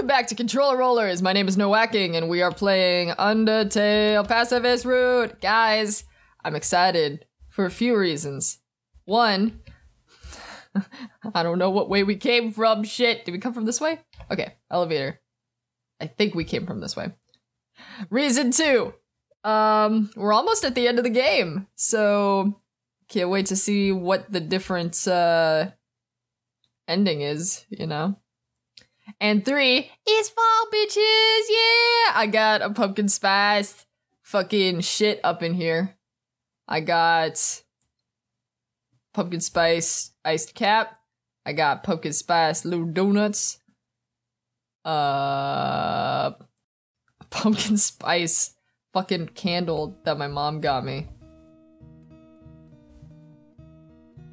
Welcome back to Controller Rollers. My name is Nowacking, and we are playing Undertale Pacifist Route. Guys, I'm excited for a few reasons. One, I don't know what way we came from. Shit, did we come from this way? Okay, elevator. I think we came from this way. Reason two, we're almost at the end of the game, so can't wait to see what the different ending is, you know? And three, it's fall, bitches, yeah! I got a pumpkin spice fucking shit up in here. I got pumpkin spice iced cap. I got pumpkin spice little donuts. Pumpkin spice fucking candle that my mom got me.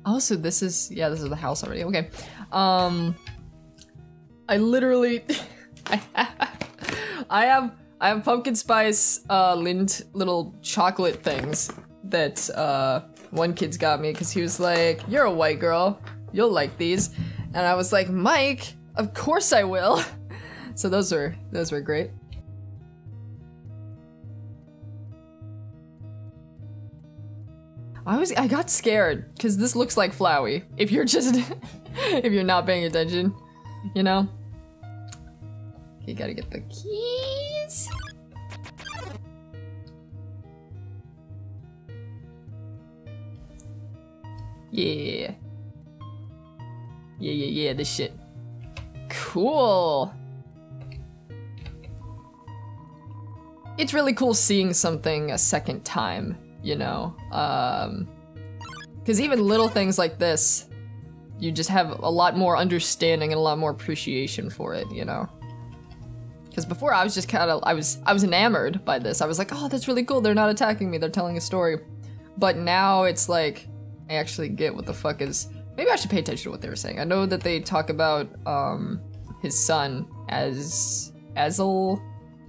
Also, this is, yeah, this is the house already, okay. I literally, I have pumpkin spice, lint little chocolate things that, one kid's got me because he was like, "You're a white girl, you'll like these." And I was like, "Mike, of course I will." So those were great. I got scared because this looks like Flowey. If you're just, if you're not paying attention, you know? You gotta get the keys. Yeah. Yeah, this shit. Cool. It's really cool seeing something a second time, you know? 'Cause even little things like this, you just have a lot more understanding and a lot more appreciation for it, you know? 'Cause before I was just kinda, I was enamored by this. I was like, oh, that's really cool, they're not attacking me, they're telling a story. But now it's like, I actually get what the fuck is... Maybe I should pay attention to what they were saying. I know that they talk about, his son as... Azel?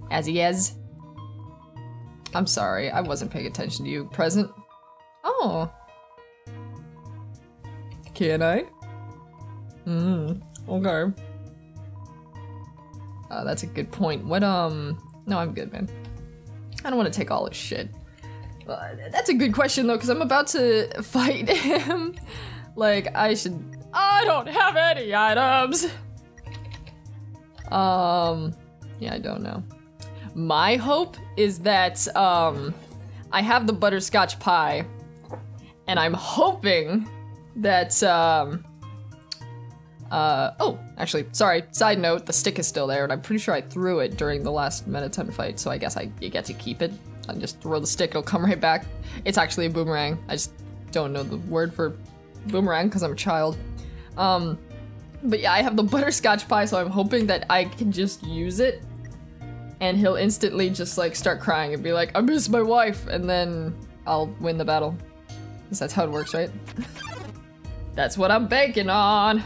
Aziez? I'm sorry, I wasn't paying attention to you. Present? Oh. Can I? Okay. That's a good point. What, no, I'm good, man. I don't want to take all this shit. That's a good question, though, because I'm about to fight him. Like, I should... I don't have any items! Yeah, I don't know. My hope is that, I have the butterscotch pie, and I'm hoping that, oh, actually, sorry, side note, the stick is still there, and I'm pretty sure I threw it during the last Mettaton fight, so I guess you get to keep it. I just throw the stick, it'll come right back. It's actually a boomerang. I just don't know the word for boomerang because I'm a child. But yeah, I have the butterscotch pie, so I'm hoping that I can just use it and he'll instantly just like start crying and be like, I miss my wife, and then I'll win the battle. Because that's how it works, right? That's what I'm banking on.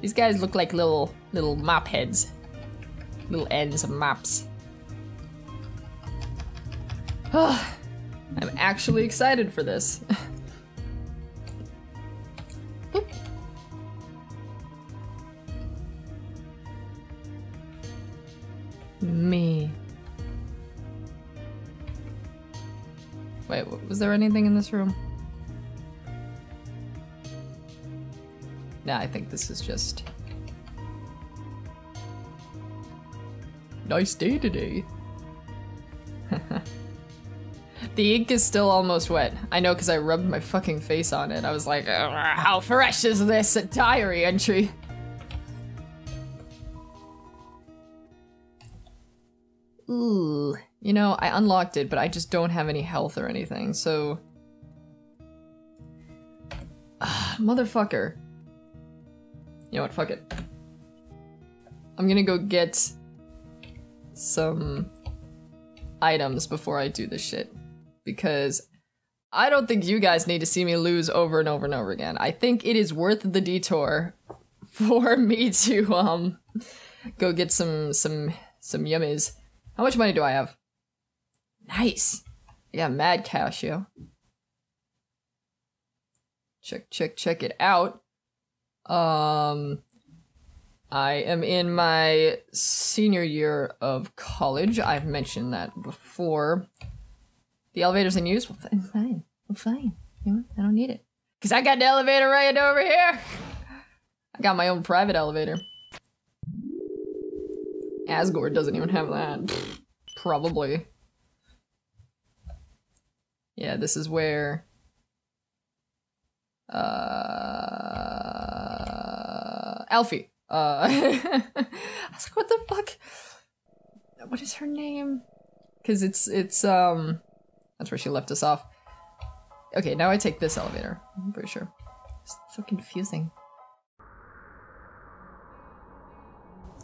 These guys look like little mop heads. Little ends of mops. Oh, I'm actually excited for this. Me. Wait, was there anything in this room? Nah, I think this is just... Nice day today. The ink is still almost wet. I know, because I rubbed my fucking face on it. I was like, how fresh is this? A diary entry. Ooh. You know, I unlocked it, but I just don't have any health or anything, so... Motherfucker. You know what, fuck it. I'm gonna go get... some... items before I do this shit. Because I don't think you guys need to see me lose over and over and over again. I think it is worth the detour for me to, go get some yummies. How much money do I have? Nice! I got mad cash, yo. Check it out. I am in my senior year of college. I've mentioned that before. The elevator's in use? Well, fine. Well, fine. You know, I don't need it. Because I got the elevator right over here! I got my own private elevator. Asgore doesn't even have that. Probably. Yeah, this is where... Alphys. I was like, what the fuck? What is her name? Because it's that's where she left us off. Okay, now I take this elevator, I'm pretty sure. It's so confusing.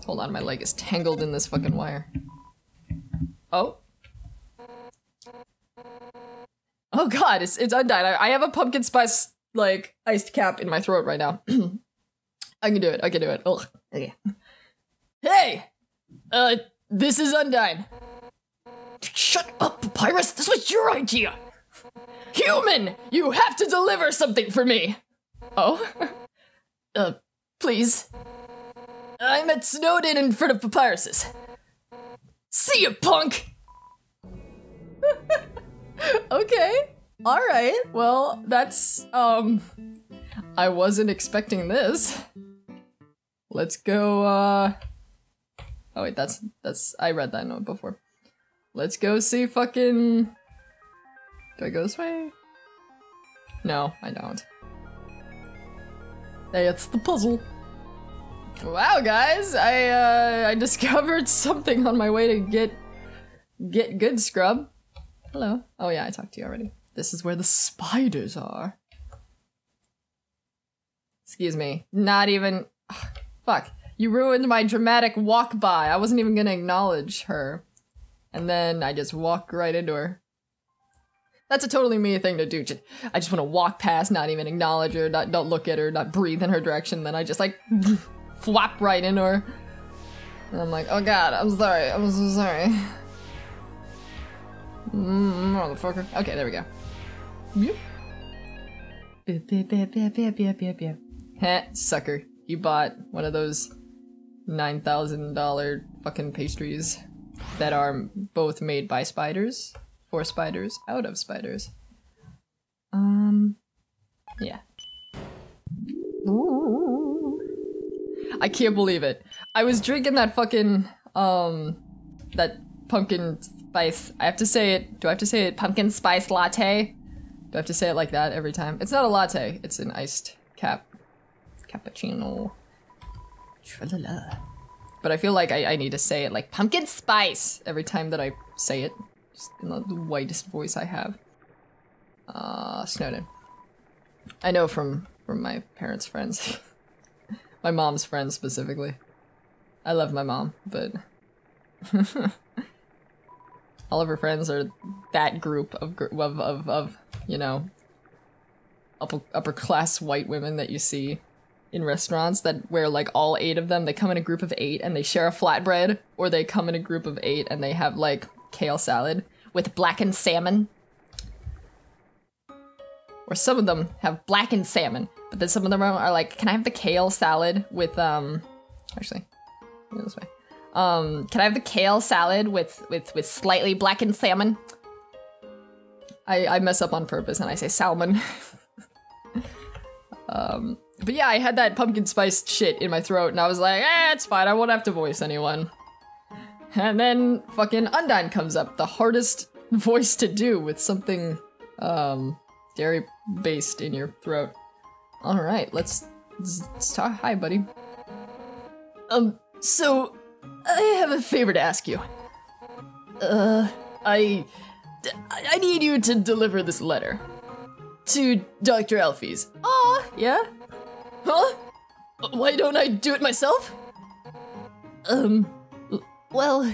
Hold on, my leg is tangled in this fucking wire. Oh. Oh god, it's Undyne. I have a pumpkin spice, like, iced cap in my throat right now. I can do it. I can do it. Ugh. Okay. Hey! This is Undyne. Shut up, Papyrus! This was your idea! Human! You have to deliver something for me! Oh? Please? I'm at Snowdin in front of Papyrus's. See ya, punk! Okay. Alright. Well, that's, I wasn't expecting this. Let's go, oh wait, that's- I read that note before. Let's go see fucking... Do I go this way? No, I don't. That's the puzzle. Wow, guys! I discovered something on my way to get good, scrub. Hello. Oh yeah, I talked to you already. This is where the spiders are. Excuse me. Not even- ugh, fuck. You ruined my dramatic walk by. I wasn't even gonna acknowledge her. And then I just walk right into her. That's a totally me thing to do. I just want to walk past, not even acknowledge her, don't look at her, not breathe in her direction, then I just like flop right into her. And I'm like, oh god, I'm sorry, I'm so sorry. Motherfucker. Okay, there we go. Yep. Heh, sucker. You bought one of those $9,000 fucking pastries that are both made by spiders. For spiders, out of spiders. Yeah. Ooh. I can't believe it. I was drinking that fucking, that pumpkin spice. I have to say it. Do I have to say it? Pumpkin spice latte? Do I have to say it like that every time? It's not a latte. It's an iced cap. Cappuccino. Tra-la-la. But I feel like I need to say it like pumpkin spice every time that I say it. Just in the whitest voice I have. Snowdin. I know from my parents' friends. My mom's friends, specifically. I love my mom, but... all of her friends are that group of you know... upper-class white women that you see in restaurants that where, like, all 8 of them, they come in a group of 8 and they share a flatbread, or they come in a group of 8 and they have, like, kale salad with blackened salmon. Or some of them have blackened salmon, but then some of them are like, can I have the kale salad with, actually, go this way. Can I have the kale salad with slightly blackened salmon? I mess up on purpose and I say salmon. But yeah, I had that pumpkin spice shit in my throat and I was like, eh, it's fine, I won't have to voice anyone. And then fucking Undyne comes up, the hardest voice to do with something, dairy-based in your throat. Alright, let's talk. Hi, buddy. So, I have a favor to ask you. I need you to deliver this letter. To Dr. Alphys. Aw, yeah? Huh? Why don't I do it myself? Well,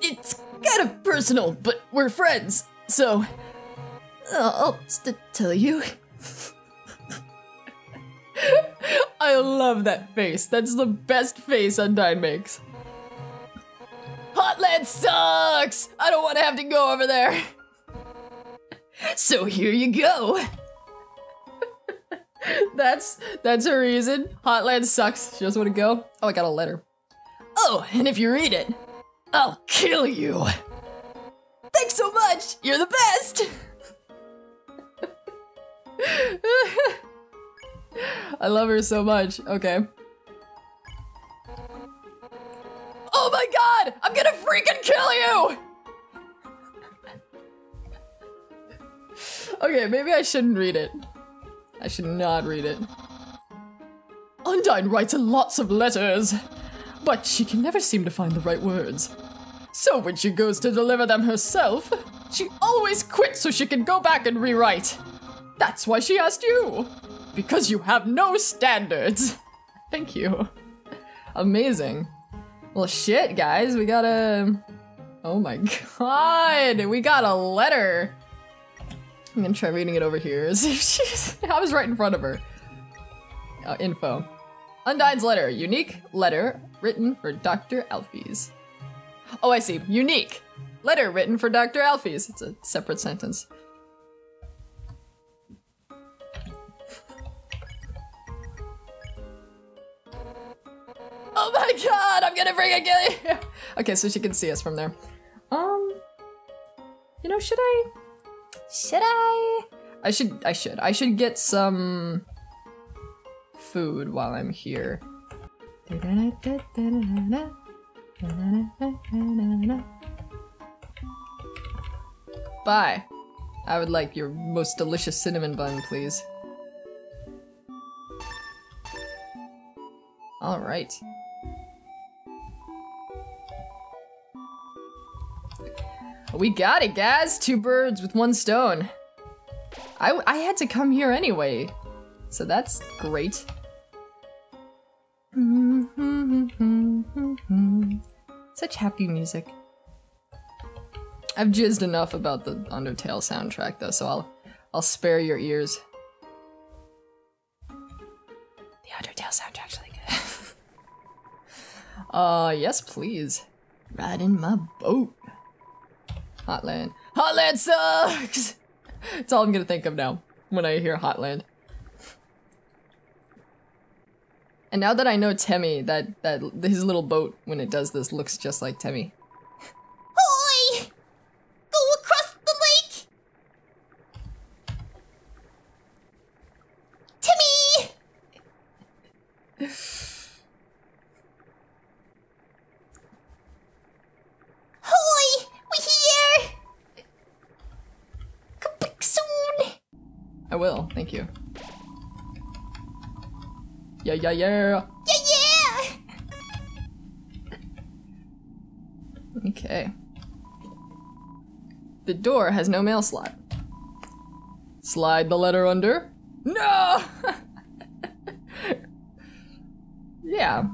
it's kind of personal, but we're friends, so I'll tell you. I love that face. That's the best face Undyne makes. Hotland sucks! I don't want to have to go over there. So here you go. That's her reason. Hotland sucks. She doesn't want to go. Oh, I got a letter. Oh, and if you read it, I'll kill you. Thanks so much. You're the best. I love her so much. Okay. Oh my god! I'm gonna freaking kill you! Okay, maybe I shouldn't read it. I should not read it. Undyne writes lots of letters, but she can never seem to find the right words. So when she goes to deliver them herself, she always quits so she can go back and rewrite. That's why she asked you. Because you have no standards. Thank you. Amazing. Well, shit, guys, we got a... Oh my god, we got a letter. I'm gonna try reading it over here as if she's... I was right in front of her. Info. Undyne's letter. Unique letter written for Dr. Alphys. Oh, I see. Unique letter written for Dr. Alphys. It's a separate sentence. Oh my god, I'm gonna bring a kill you! Okay, so she can see us from there. You know, I should get some food while I'm here. Bye. I would like your most delicious cinnamon bun, please. All right. We got it, guys! Two birds with one stone. I had to come here anyway, so that's great. Such happy music. I've jizzed enough about the Undertale soundtrack, though, so I'll spare your ears. The Undertale soundtrack's really good. Yes, please. Ride in my boat. Hotland. Hotland sucks! That's all I'm gonna think of now when I hear Hotland. And now that I know Temmie, that his little boat, when it does this, looks just like Temmie. Hoy! Go across the lake! Temmie! I will, thank you. Yeah, yeah, yeah! Yeah, yeah! Okay. The door has no mail slot. Slide the letter under. No! Yeah.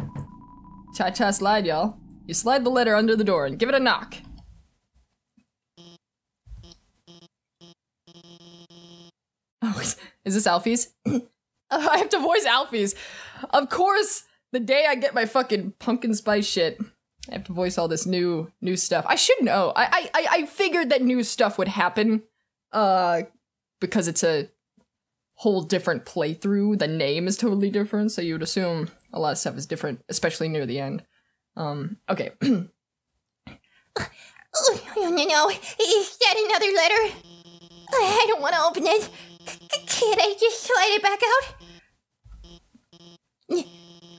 Cha-cha slide, y'all. You slide the letter under the door and give it a knock. Is this Alphys? I have to voice Alphys. Of course, the day I get my fucking pumpkin spice shit, I have to voice all this new stuff. I should know. I figured that new stuff would happen, because it's a whole different playthrough. The name is totally different, so you would assume a lot of stuff is different, especially near the end. Okay. Oh, no. Is that another letter? I don't want to open it. Can't I just slide it back out?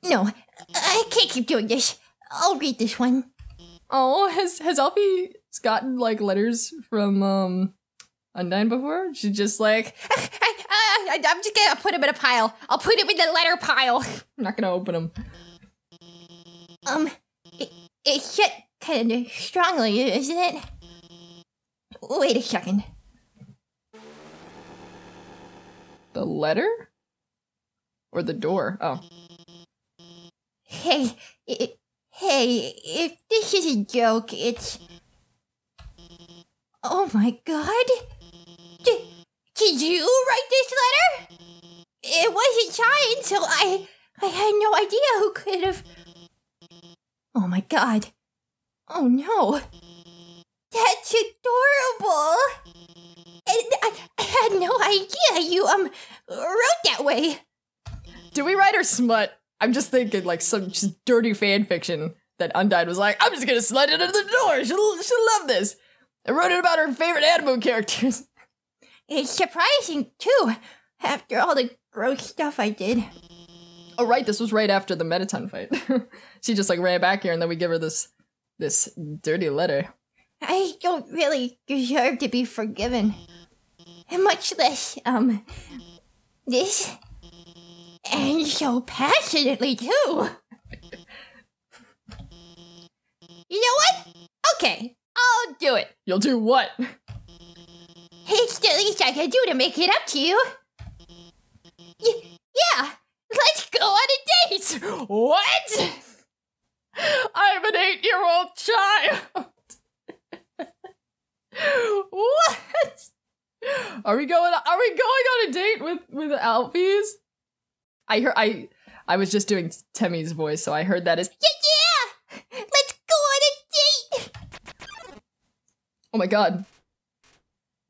No, I can't keep doing this. I'll read this one. Oh, has Alphys gotten, like, letters from, Undyne before? She's just like, I'm just gonna put him in a pile. I'll put him in the letter pile. I'm not gonna open him. It's shut kind of strongly, isn't it? Wait a second. The letter? Or the door? Oh. Hey, hey, if this is a joke, it's... Oh my god! Did you write this letter? It wasn't signed, so I had no idea who could have... Oh my god. Oh no. That's adorable! And I I had no idea you, wrote that way. Did we write her smut? I'm just thinking like some just dirty fan fiction that Undyne was like, I'm just gonna slide it under the door. She'll love this. I wrote it about her favorite anime characters. It's surprising too, after all the gross stuff I did. Oh right, this was right after the Mettaton fight. She just like ran back here and then we give her this dirty letter. I don't really deserve to be forgiven. And much less, this. And so passionately, too. You know what? Okay, I'll do it. You'll do what? It's the least I can do to make it up to you. Yeah, let's go on a date. What? I'm an 8-year-old child. What? Are we going on a date with Alphys? I was just doing Temmie's voice, so I heard that as yeah. Let's go on a date. Oh my god.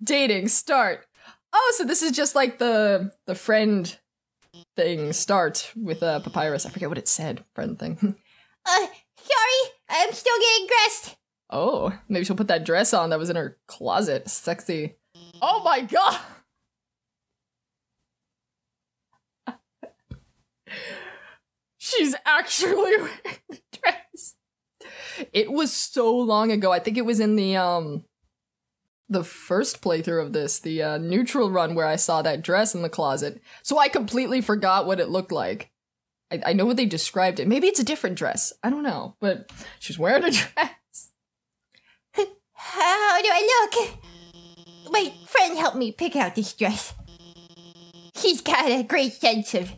Dating start. Oh, so this is just like the friend thing start with Papyrus. I forget what it said. Friend thing. Sorry, I'm still getting dressed. Oh, maybe she'll put that dress on that was in her closet. Sexy. Oh my god! She's actually wearing the dress. It was so long ago. I think it was in the first playthrough of this, the neutral run where I saw that dress in the closet. So I completely forgot what it looked like. I know what they described it. Maybe it's a different dress. I don't know, but she's wearing a dress. How do I look? My friend helped me pick out this dress. She's got a great sense of...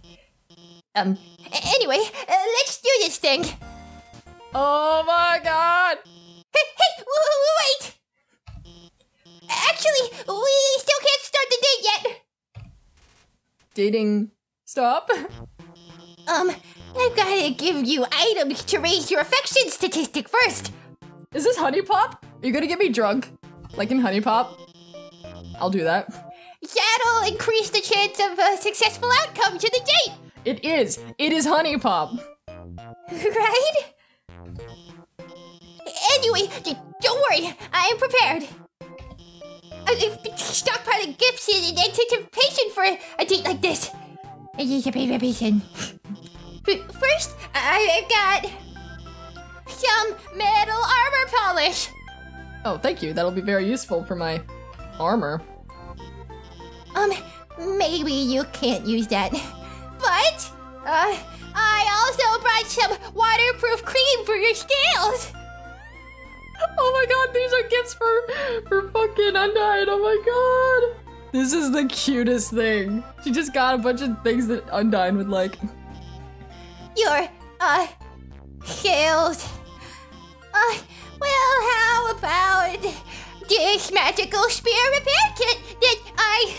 anyway, let's do this thing. Oh my god! Hey, wait! Actually, we still can't start the date yet. Dating... stop? I've gotta give you items to raise your affection statistic first. Is this Honey Pop? Are you gonna get me drunk? Like in Honey Pop? I'll do that. That'll increase the chance of a successful outcome to the date! It is! It is Honey Pop! Right? Anyway, don't worry, I am prepared. I've been stockpiling gifts in anticipation for a date like this. Anticipation. First, I've got... some metal armor polish! Oh, thank you. That'll be very useful for my armor. Maybe you can't use that. But, I also brought some waterproof cream for your scales! Oh my god, these are gifts for fucking Undyne, oh my god! This is the cutest thing. She just got a bunch of things that Undyne would like. Your, scales... well, how about this magical spear repair kit that I...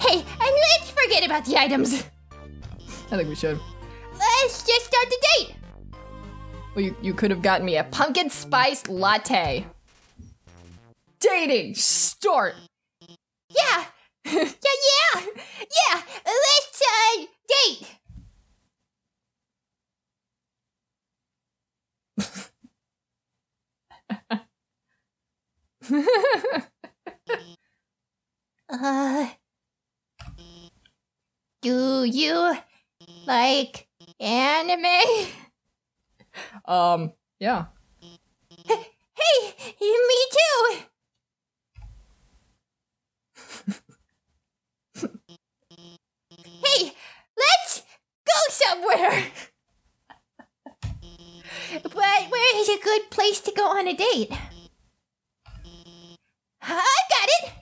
hey, and let's forget about the items. I think we should. Let's just start the date. Well, you could have gotten me a pumpkin spice latte. Dating start. Yeah. Yeah. Let's, date. Do you like anime? Yeah. Hey, me too. Hey, let's go somewhere. But where is a good place to go on a date? I've got it!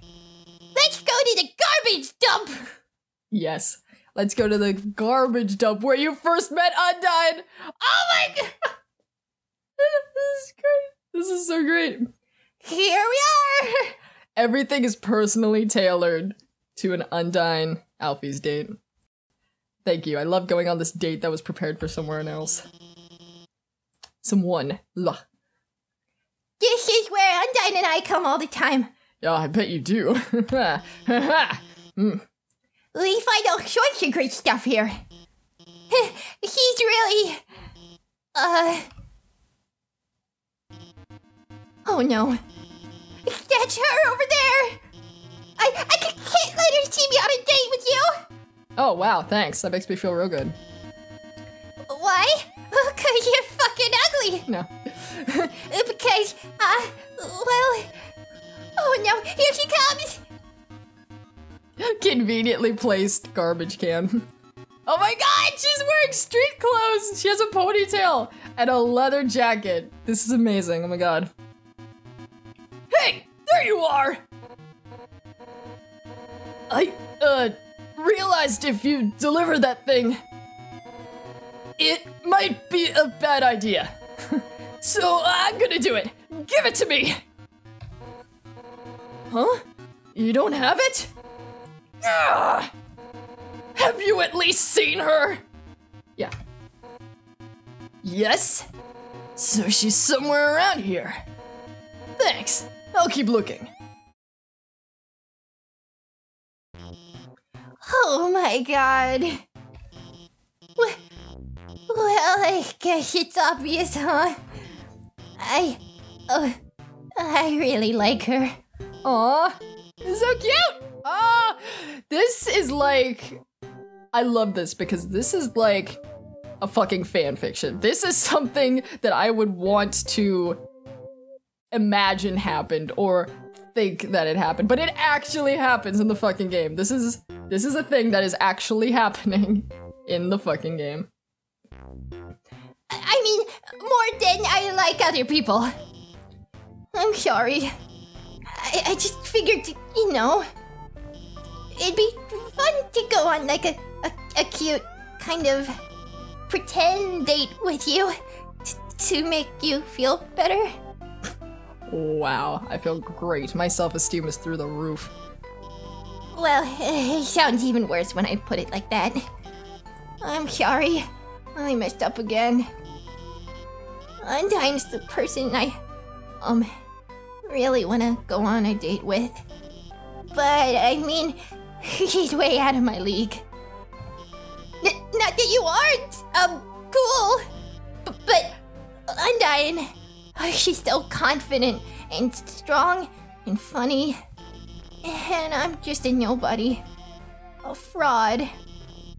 Let's go to the garbage dump! Yes. Let's go to the garbage dump where you first met Undyne! Oh my god! This is great. This is so great. Here we are! Everything is personally tailored to an Undyne Alphys date. Thank you. I love going on this date that was prepared for someone else. Someone. Look. This is where Undyne and I come all the time. Yeah, I bet you do. We find all sorts of great stuff here. He's really... Oh no. That's her over there! I can't let her see me on a date with you! Oh wow, thanks. That makes me feel real good. Why? Oh, 'cause you're fucking ugly! No. Because, well... Oh no, here she comes! Conveniently placed garbage can. Oh my god, she's wearing street clothes! She has a ponytail and a leather jacket. This is amazing, oh my god. Hey! There you are! I, realized if you deliver that thing, it might be a bad idea. So I'm gonna do it. Give it to me! Huh? You don't have it? Ugh! Have you at least seen her? Yeah. Yes? So she's somewhere around here. Thanks. I'll keep looking. Oh my god. Well, I guess it's obvious, huh? I really like her. Aw, so cute! Ah, this is like... I love this because this is like a fucking fan fiction. This is something that I would want to imagine happened or think that it happened, but it actually happens in the fucking game. This is a thing that is actually happening in the fucking game. I mean, more than I like other people. I'm sorry. I just figured, you know, it'd be fun to go on like a cute kind of pretend date with you to make you feel better. Wow, I feel great. My self-esteem is through the roof. Well, it sounds even worse when I put it like that. I'm sorry. I messed up again. Undyne's the person I, really want to go on a date with. But, I mean, she's way out of my league. Not that you aren't, cool. But Undyne, she's so confident and strong and funny. And I'm just a nobody. A fraud.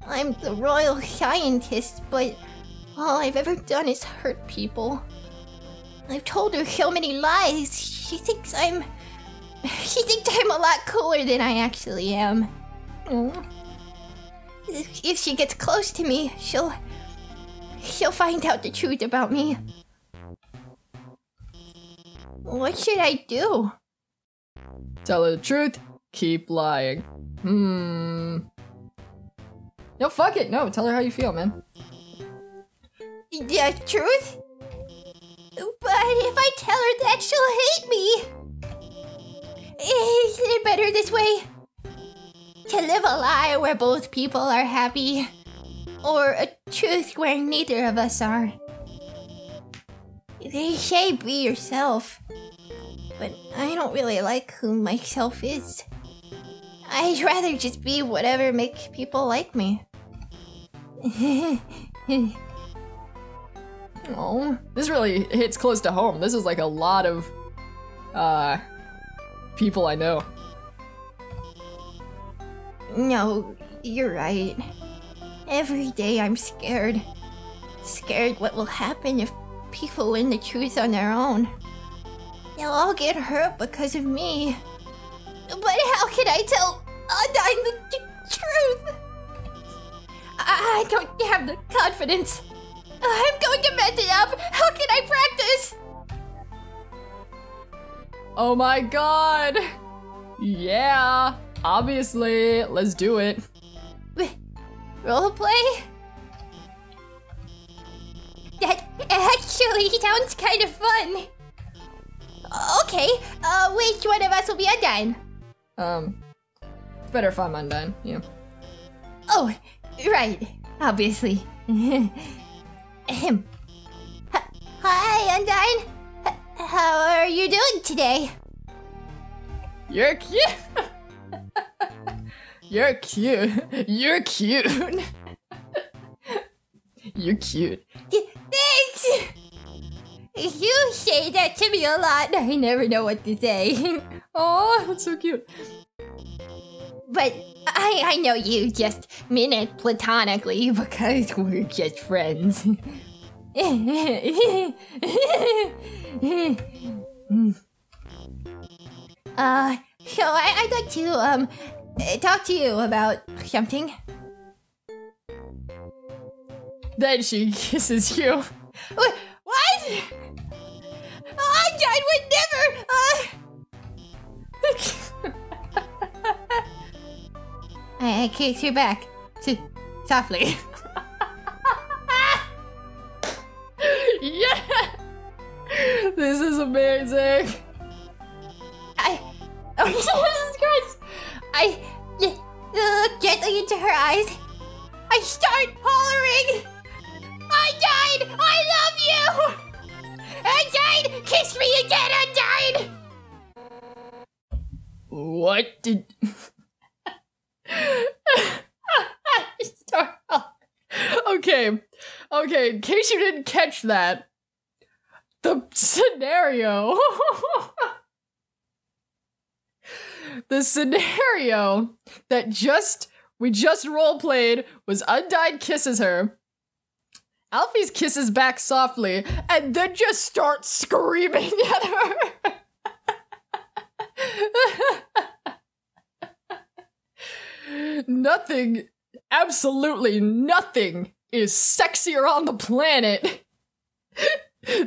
I'm the royal scientist, but all I've ever done is hurt people. I've told her so many lies. She thinks I'm a lot cooler than I actually am. If she gets close to me, she'll find out the truth about me. What should I do? Tell her the truth, keep lying. No, fuck it. No, tell her how you feel, man. The truth? But if I tell her that, she'll hate me! Isn't it better this way? To live a lie where both people are happy, or a truth where neither of us are. They say be yourself, but I don't really like who myself is. I'd rather just be whatever makes people like me. Oh, this really hits close to home. This is like a lot of, people I know. No, you're right. Every day I'm scared. Scared what will happen if people learn the truth on their own. They'll all get hurt because of me. But how can I tell Undyne the truth? I don't have the confidence. I'm going to mess it up! How can I practice? Oh my god! Yeah! Obviously! Let's do it! Roleplay? That actually sounds kind of fun! Okay, which one of us will be Undyne? It's better if I'm Undyne, yeah. Oh, right. Obviously. Hi, Undyne. How are you doing today? You're cute. You're cute. You're cute. You're cute. Thanks! You say that to me a lot. I never know what to say. Oh, that's so cute. But I know you just mean it platonically because we're just friends. So I'd like to talk to you about something. Then she kisses you. What? Undyne would never. I kiss her back, softly. Yeah, this is amazing. Oh Jesus Christ! I look gently into her eyes. I start hollering. Undyne, I love you! Undyne, kiss me again, Undyne! What did... Okay, in case you didn't catch that, the scenario... the scenario that we just roleplayed was Undyne kisses her, Alphys kisses back softly, and then just starts screaming at her. Nothing, absolutely nothing is sexier on the planet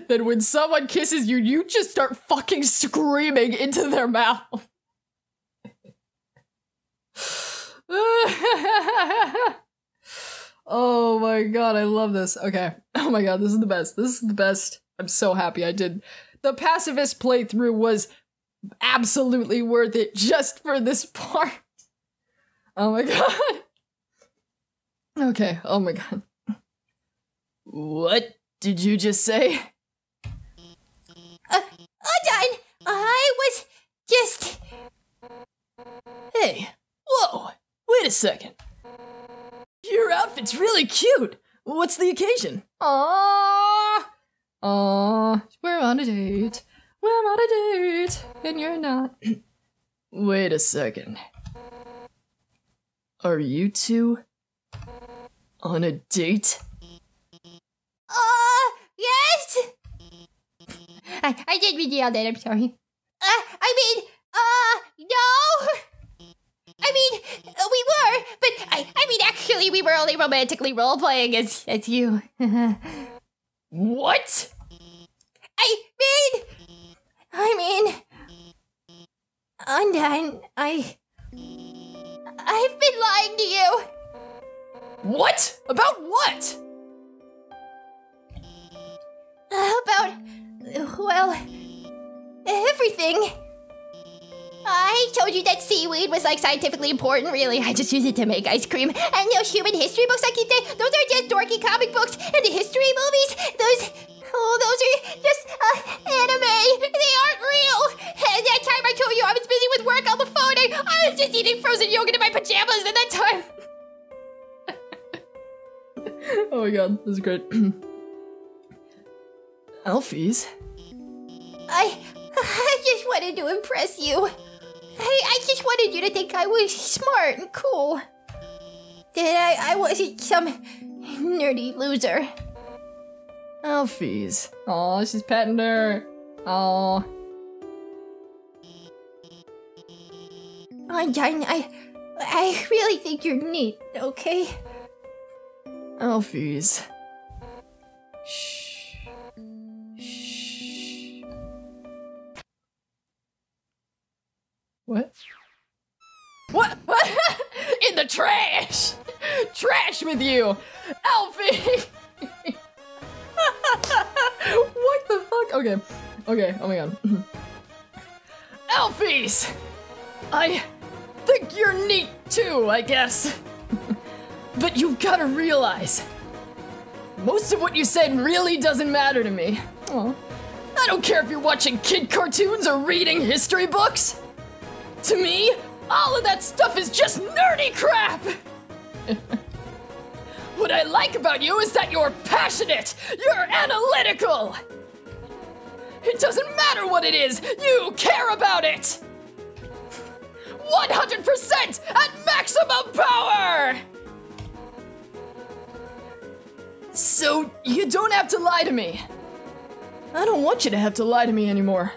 than when someone kisses you, you just start fucking screaming into their mouth. Oh my god, I love this. Okay. Oh my god, this is the best. This is the best. I'm so happy I did. The pacifist playthrough was absolutely worth it just for this part. Oh my god. Okay, oh my god. What did you just say? Undyne! I was just... Hey, whoa, wait a second. Your outfit's really cute. What's the occasion? Aww, we're on a date. We're on a date, and you're not. Wait a second. Are you two on a date? Yes. I did read all that. I'm sorry. No. I mean, we were, but I mean, actually, we were only romantically role-playing as you. What? I mean... Undyne, I've been lying to you. What? About what? About... well... everything. I told you that seaweed was like scientifically important, really. I just use it to make ice cream. And those human history books I keep saying, those are just dorky comic books. And the history movies, those are just anime. They aren't real. And that time I told you I was busy with work on the phone. I was just eating frozen yogurt in my pajamas at that time. Oh my god, this is great. Alphys? I just wanted to impress you. I just wanted you to think I was smart and cool. That I wasn't some nerdy loser. Alphys. Aw, she's petting her. Aw. Undyne, I really think you're neat, okay? Alphys. Shh. Shh. What? What? In the trash! Trash with you! Alphys! What the fuck? Okay. Okay, oh my god. Alphys! I think you're neat too, I guess. But you've gotta realize, most of what you said really doesn't matter to me. Aww. I don't care if you're watching kid cartoons or reading history books. To me, all of that stuff is just nerdy crap! What I like about you is that you're passionate! You're analytical! It doesn't matter what it is, you care about it! 100% at maximum power! So, you don't have to lie to me. I don't want you to have to lie to me anymore.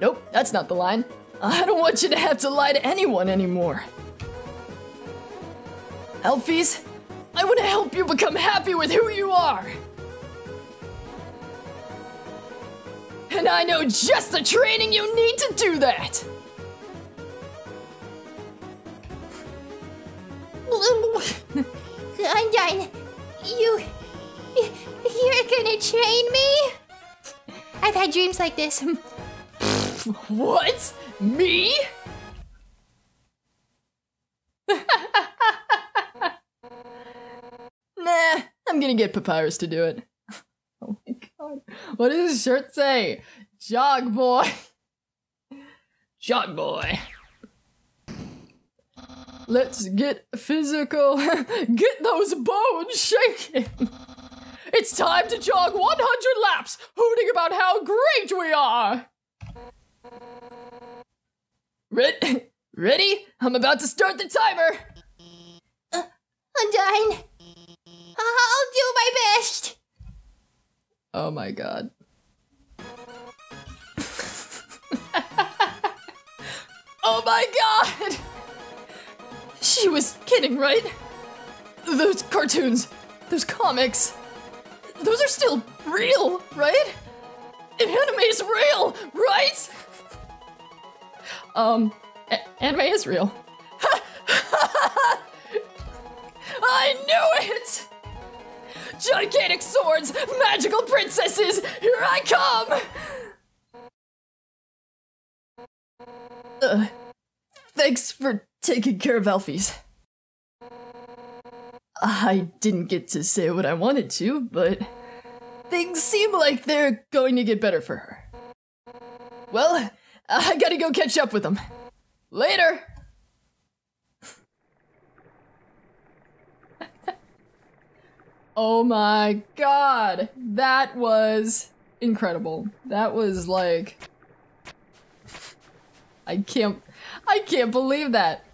Nope, that's not the line. I don't want you to have to lie to anyone anymore. Alphys, I want to help you become happy with who you are. And I know just the training you need to do that. Undyne, you're gonna train me? I've had dreams like this. What? Me? Nah, I'm gonna get Papyrus to do it. Oh my god. What does his shirt say? Jog boy. Jog boy. Let's get physical. Get those bones shaking. It's time to jog 100 laps, hooting about how great we are. Ready? I'm about to start the timer! Undyne! I'll do my best! Oh my god. Oh my god! She was kidding, right? Those cartoons, those comics, those are still real, right? Anime is real, right? Anime is real. I knew it! Gigantic swords, magical princesses, here I come! Thanks for taking care of Alphys. I didn't get to say what I wanted to, but things seem like they're going to get better for her. Well, I gotta go catch up with them. Later! Oh my god! That was incredible. That was like... I can't believe that.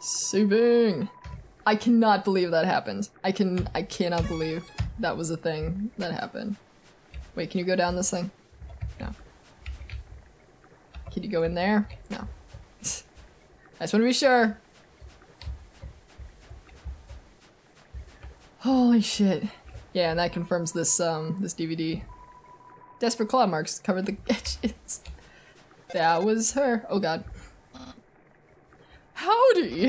Subing. I cannot believe that happened. I cannot believe that was a thing that happened. Wait, can you go down this thing? No. Can you go in there? No. I just want to be sure. Holy shit. Yeah, and that confirms this, this DVD. Desperate claw marks covered the edges. That was her. Oh god. Howdy!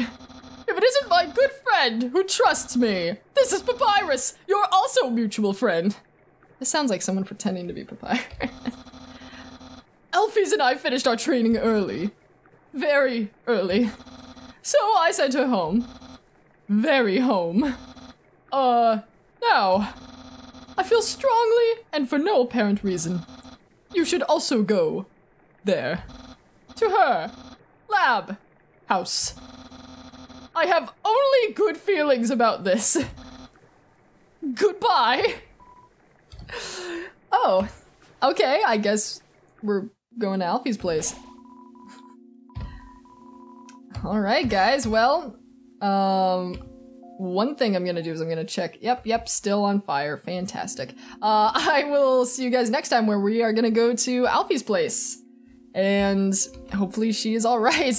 If it isn't my good friend who trusts me! This is Papyrus! You're also a mutual friend! This sounds like someone pretending to be Papyrus. Alphys and I finished our training early. Very early. So I sent her home. Very home. Now. I feel strongly, and for no apparent reason, you should also go. There. To her. Lab. House. I have only good feelings about this. Goodbye! Oh, okay, I guess we're going to Alphys' place. Alright guys, well, one thing I'm gonna do is I'm gonna check, yep, still on fire, fantastic. I will see you guys next time where we are gonna go to Alphys' place. And hopefully she is alright.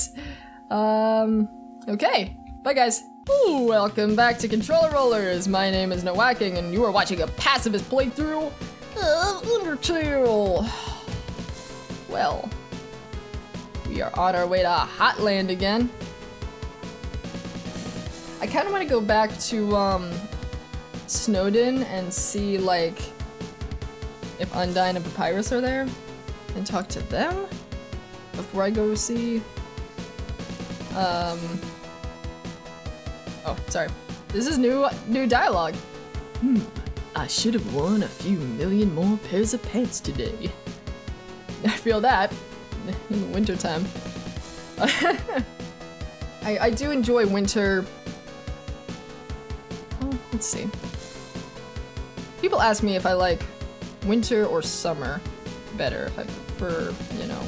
Okay, bye guys. Ooh, welcome back to Controller Rollers. My name is Nowacking, and you are watching a pacifist playthrough of Undertale. Well, we are on our way to Hotland again. I kind of want to go back to Snowdin and see like if Undyne and Papyrus are there, and talk to them before I go see. Oh, sorry. This is new dialogue. I should have worn a few million more pairs of pants today. I feel that in the wintertime. I do enjoy winter. Oh, let's see. People ask me if I like winter or summer better, if I prefer, you know,